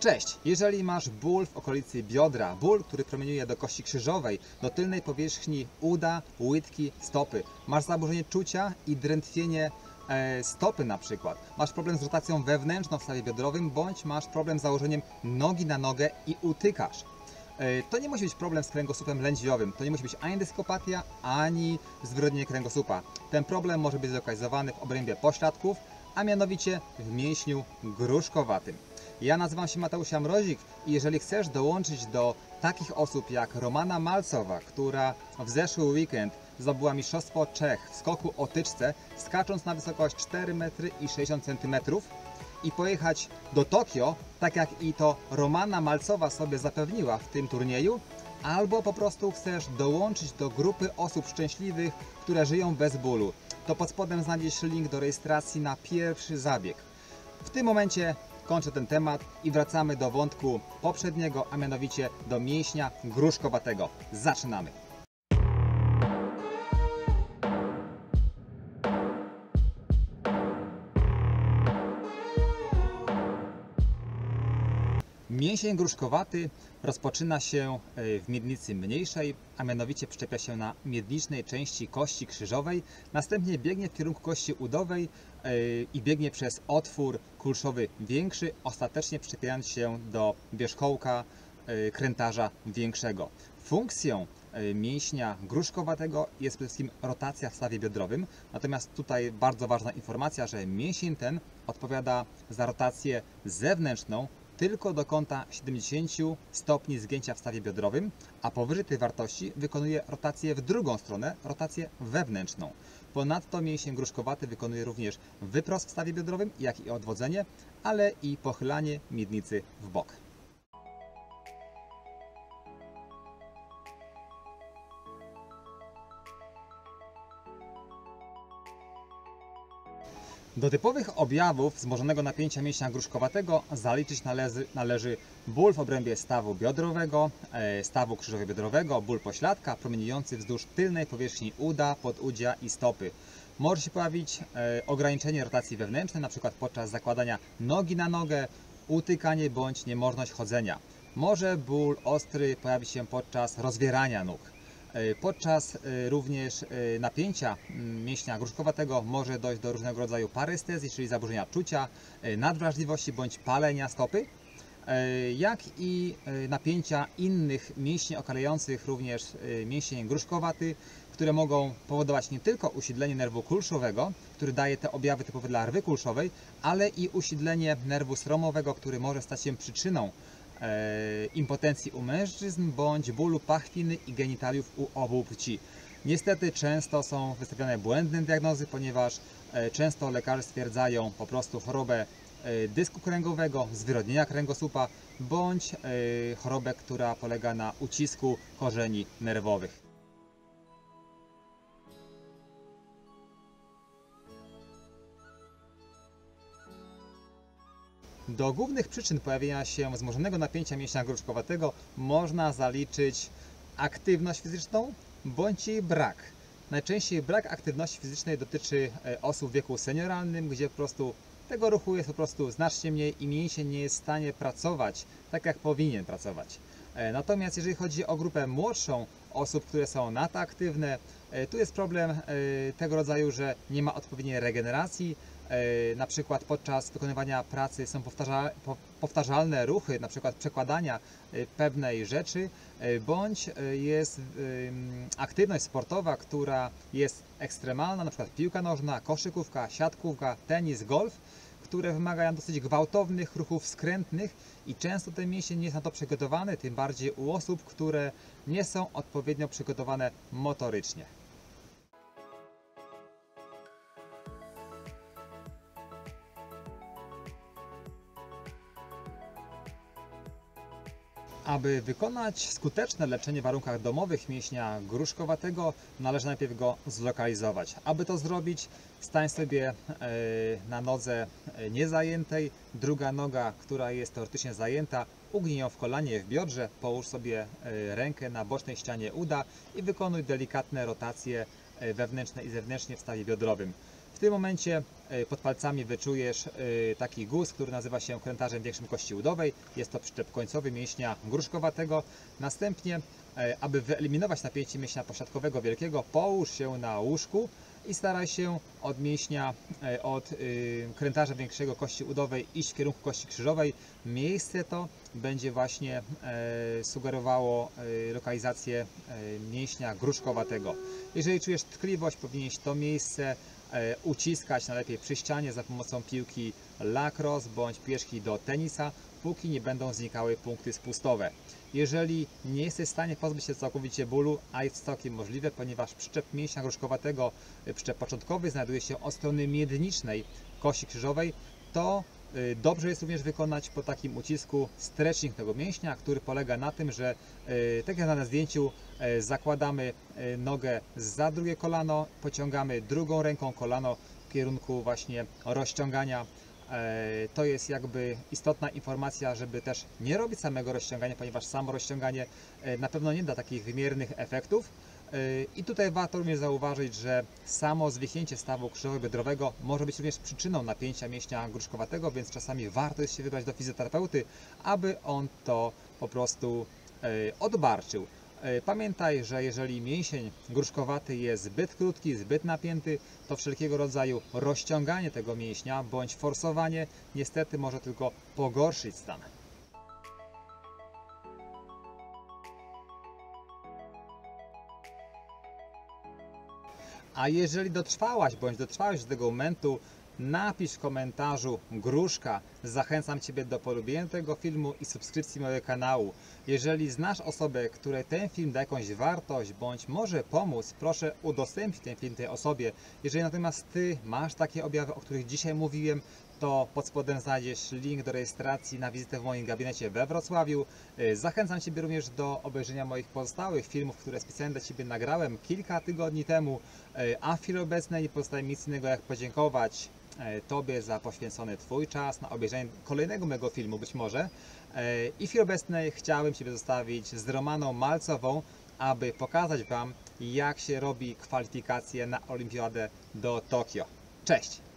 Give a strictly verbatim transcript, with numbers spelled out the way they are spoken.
Cześć! Jeżeli masz ból w okolicy biodra, ból, który promieniuje do kości krzyżowej, do tylnej powierzchni uda, łydki, stopy, masz zaburzenie czucia i drętwienie e, stopy na przykład, masz problem z rotacją wewnętrzną w stawie biodrowym, bądź masz problem z założeniem nogi na nogę i utykasz. E, to nie musi być problem z kręgosłupem lędźwiowym, to nie musi być ani dyskopatia, ani zwyrodnienie kręgosłupa. Ten problem może być zlokalizowany w obrębie pośladków, a mianowicie w mięśniu gruszkowatym. Ja nazywam się Mateusz Jamrozik i jeżeli chcesz dołączyć do takich osób jak Romana Malcowa, która w zeszły weekend zdobyła mistrzostwo Czech w skoku o tyczce, skacząc na wysokość cztery metry i sześćdziesiąt centymetrów i pojechać do Tokio, tak jak i to Romana Malcowa sobie zapewniła w tym turnieju, albo po prostu chcesz dołączyć do grupy osób szczęśliwych, które żyją bez bólu, to pod spodem znajdziesz link do rejestracji na pierwszy zabieg. W tym momencie kończę ten temat i wracamy do wątku poprzedniego, a mianowicie do mięśnia gruszkowatego. Zaczynamy! Mięsień gruszkowaty rozpoczyna się w miednicy mniejszej, a mianowicie przyczepia się na miednicznej części kości krzyżowej, następnie biegnie w kierunku kości udowej i biegnie przez otwór kulszowy większy, ostatecznie przyczepiając się do wierzchołka krętarza większego. Funkcją mięśnia gruszkowatego jest przede wszystkim rotacja w stawie biodrowym, natomiast tutaj bardzo ważna informacja, że mięsień ten odpowiada za rotację zewnętrzną tylko do kąta siedemdziesięciu stopni zgięcia w stawie biodrowym, a powyżej tej wartości wykonuje rotację w drugą stronę, rotację wewnętrzną. Ponadto mięsień gruszkowaty wykonuje również wyprost w stawie biodrowym, jak i odwodzenie, ale i pochylanie miednicy w bok. Do typowych objawów wzmożonego napięcia mięśnia gruszkowatego zaliczyć należy, należy ból w obrębie stawu biodrowego, stawu krzyżowo-biodrowego, ból pośladka promieniujący wzdłuż tylnej powierzchni uda, podudzia i stopy. Może się pojawić ograniczenie rotacji wewnętrznej, np. podczas zakładania nogi na nogę, utykanie bądź niemożność chodzenia. Może ból ostry pojawi się podczas rozwierania nóg. Podczas również napięcia mięśnia gruszkowatego może dojść do różnego rodzaju parestezji, czyli zaburzenia czucia, nadwrażliwości bądź palenia stopy, jak i napięcia innych mięśni okalających również mięsień gruszkowaty, które mogą powodować nie tylko usiedlenie nerwu kulszowego, który daje te objawy typowe dla rwy kulszowej, ale i usiedlenie nerwu sromowego, który może stać się przyczyną impotencji u mężczyzn bądź bólu pachwiny i genitaliów u obu płci. Niestety często są wystawiane błędne diagnozy, ponieważ często lekarze stwierdzają po prostu chorobę dysku kręgowego, zwyrodnienia kręgosłupa bądź chorobę, która polega na ucisku korzeni nerwowych. Do głównych przyczyn pojawienia się wzmożonego napięcia mięśnia gruszkowatego można zaliczyć aktywność fizyczną bądź jej brak. Najczęściej brak aktywności fizycznej dotyczy osób w wieku senioralnym, gdzie po prostu tego ruchu jest po prostu znacznie mniej i mięsień nie jest w stanie pracować tak, jak powinien pracować. Natomiast jeżeli chodzi o grupę młodszą osób, które są nadaktywne, tu jest problem tego rodzaju, że nie ma odpowiedniej regeneracji. Na przykład podczas wykonywania pracy są powtarzalne ruchy, na przykład przekładania pewnej rzeczy, bądź jest aktywność sportowa, która jest ekstremalna, na przykład piłka nożna, koszykówka, siatkówka, tenis, golf, które wymagają dosyć gwałtownych ruchów skrętnych i często ten mięsień nie jest na to przygotowany, tym bardziej u osób, które nie są odpowiednio przygotowane motorycznie. Aby wykonać skuteczne leczenie w warunkach domowych mięśnia gruszkowatego, należy najpierw go zlokalizować. Aby to zrobić, stań sobie na nodze niezajętej, druga noga, która jest teoretycznie zajęta, ugnij ją w kolanie, w biodrze, połóż sobie rękę na bocznej ścianie uda i wykonuj delikatne rotacje wewnętrzne i zewnętrzne w stawie biodrowym. W tym momencie pod palcami wyczujesz taki guz, który nazywa się krętarzem większym kości udowej. Jest to przyczep końcowy mięśnia gruszkowatego. Następnie, aby wyeliminować napięcie mięśnia pośladkowego wielkiego, połóż się na łóżku i staraj się od mięśnia, od krętarza większego kości udowej iść w kierunku kości krzyżowej. Miejsce to będzie właśnie sugerowało lokalizację mięśnia gruszkowatego. Jeżeli czujesz tkliwość, powinieneś to miejsce uciskać najlepiej przy ścianie za pomocą piłki lacrosse bądź piłeczki do tenisa, póki nie będą znikały punkty spustowe. Jeżeli nie jesteś w stanie pozbyć się całkowicie bólu, a jest całkiem możliwe, ponieważ przyczep mięśnia gruszkowatego, przyczep początkowy, znajduje się od strony miednicznej kości krzyżowej, to dobrze jest również wykonać po takim ucisku stretching tego mięśnia, który polega na tym, że tak jak na zdjęciu zakładamy nogę za drugie kolano, pociągamy drugą ręką kolano w kierunku właśnie rozciągania. To jest jakby istotna informacja, żeby też nie robić samego rozciągania, ponieważ samo rozciąganie na pewno nie da takich wymiernych efektów. I tutaj warto również zauważyć, że samo zwichnięcie stawu krzyżowo-biodrowego może być również przyczyną napięcia mięśnia gruszkowatego, więc czasami warto jest się wybrać do fizjoterapeuty, aby on to po prostu odbarczył. Pamiętaj, że jeżeli mięsień gruszkowaty jest zbyt krótki, zbyt napięty, to wszelkiego rodzaju rozciąganie tego mięśnia bądź forsowanie niestety może tylko pogorszyć stan. A jeżeli dotrwałaś bądź dotrwałeś do tego momentu, napisz w komentarzu gruszka. Zachęcam Ciebie do polubienia tego filmu i subskrypcji mojego kanału. Jeżeli znasz osobę, której ten film da jakąś wartość bądź może pomóc, proszę udostępnić ten film tej osobie. Jeżeli natomiast Ty masz takie objawy, o których dzisiaj mówiłem, to pod spodem znajdziesz link do rejestracji na wizytę w moim gabinecie we Wrocławiu. Zachęcam Ciebie również do obejrzenia moich pozostałych filmów, które specjalnie dla Ciebie nagrałem kilka tygodni temu, a w chwili obecnej nie pozostaje mi nic innego jak podziękować Tobie za poświęcony Twój czas na obejrzenie kolejnego mego filmu być może. I w chwili obecnej chciałem Ciebie zostawić z Romaną Malcową, aby pokazać Wam, jak się robi kwalifikacje na Olimpiadę do Tokio. Cześć!